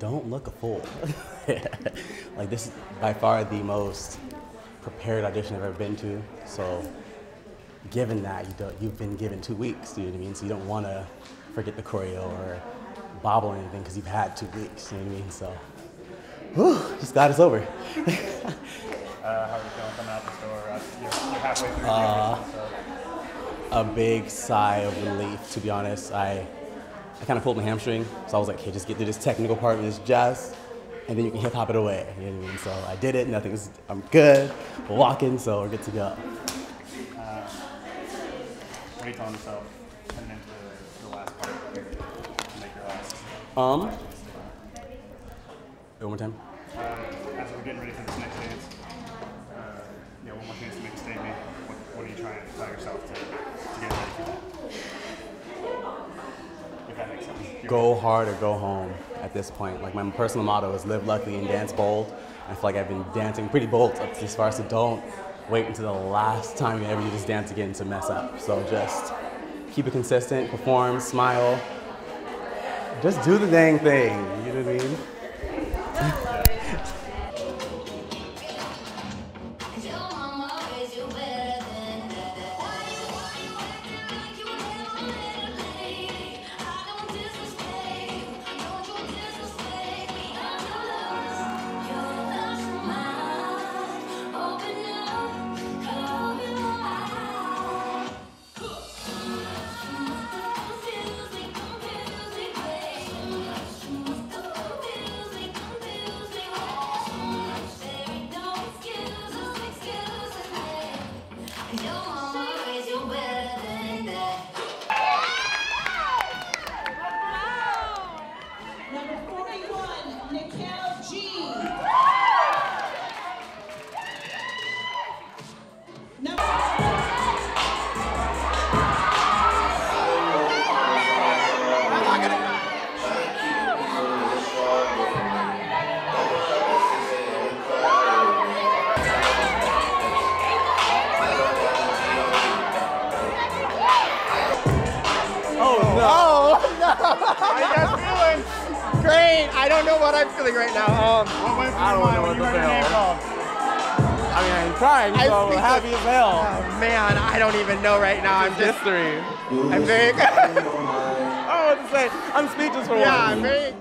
don't look a fool. Like, this is by far the most prepared audition I've ever been to. So given that, you've been given 2 weeks, you know what I mean? So you don't want to forget the choreo or bobble or anything because you've had 2 weeks, you know what I mean? So, whew, just glad it's over. How are you feeling coming out the store? You're halfway through the A big sigh of relief, to be honest. I kind of pulled my hamstring, so I was like, okay, just get through this technical part and this jazz, and then you can hip-hop it away, you know what I mean? So I did it, I'm good, we're walking, so we're good to go. What are you telling yourself heading into the last part of your one more time? As we're getting ready for this next dance, one more chance to make a statement. What are you trying to tell yourself to get ready for that? Go hard or go home at this point. Like, my personal motto is live luckily and dance bold. I feel like I've been dancing pretty bold up this far, so don't wait until the last time you ever do this dance again to mess up. So just keep it consistent, perform, smile. Just do the dang thing, you know what I mean? I don't know what I'm feeling right now. I don't know what to feel. I mean, I'm crying, so happy as hell. Oh, man, I don't even know right now. I'm just... history. I'm very... I don't know what to say. I'm speechless for one. Yeah, I'm very...